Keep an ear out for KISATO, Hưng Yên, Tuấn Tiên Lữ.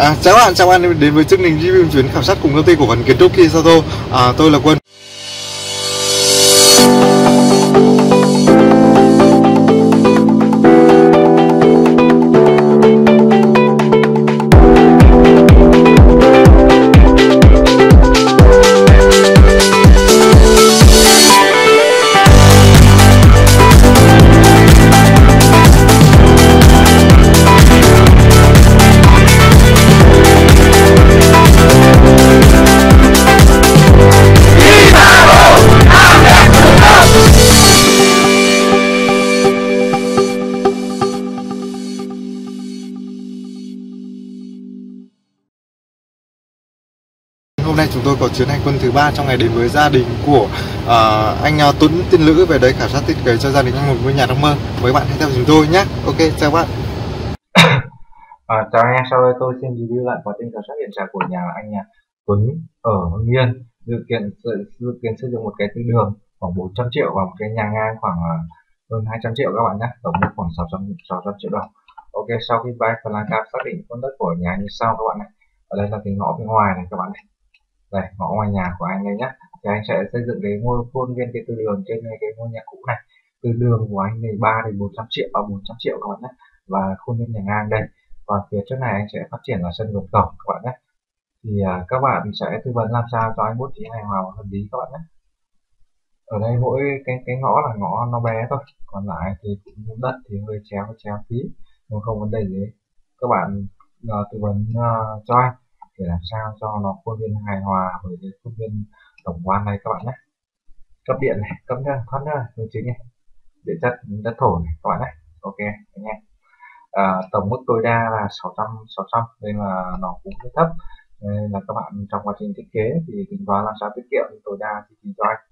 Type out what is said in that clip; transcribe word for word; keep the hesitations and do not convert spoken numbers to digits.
À, chào các bạn, chào các bạn đến với chương trình review chuyến khảo sát cùng công ty cổ phần kiến trúc KISATO. À, tôi là Quân. Hôm nay chúng tôi có chuyến hành quân thứ ba trong ngày đến với gia đình của uh, anh uh, Tuấn Tiên Lữ về đây khảo sát thiết kế cho gia đình anh một ngôi nhà trong mơ. Mời bạn hãy theo chúng tôi nhé. Ok, chào bạn. À, chào anh em, sau đây tôi xin review lại quá trình khảo sát hiện trạng của nhà anh nhà Tuấn ở Hưng Yên. Dự kiến dự kiến xây dựng một cái tư đường khoảng bốn trăm triệu và một cái nhà ngang khoảng hơn hai trăm triệu các bạn nhé, tổng khoảng sáu trăm triệu đồng. Ok, sau khi bay phần lan cam xác định con đất của nhà như sau các bạn này. Ở đây là cái ngõ bên ngoài này các bạn này. Đây, ngõ ngoài nhà của anh đây nhé, thì anh sẽ xây dựng cái ngôi khuôn viên cái tư đường trên cái ngôi nhà cũ này. Tư đường của anh này ba đến bốn trăm triệu và bốn trăm triệu các bạn nhé, và khuôn viên nhà ngang đây. Và phía trước này anh sẽ phát triển là sân vườn tổng các bạn nhé. Thì à, các bạn sẽ tư vấn làm sao cho anh bố trí hài hòa và hợp lý các bạn nhé. Ở đây mỗi cái cái ngõ là ngõ nó bé thôi, còn lại thì cũng đất thì hơi chéo chéo tí, nhưng không vấn đề gì. Các bạn à, tư vấn à, cho anh để làm sao cho nó khuôn viên hài hòa với cái khuôn viên tổng quan này các bạn nhé. Cấp điện này, cấp nước thoát nước đường chính này, địa chất đất thổ này các bạn nhé. Ok anh em. À, tổng mức tối đa là sáu trăm sáu trăm, nên là nó cũng rất thấp, nên là các bạn trong quá trình thiết kế thì tính toán làm sao tiết kiệm tối đa chi phí cho anh.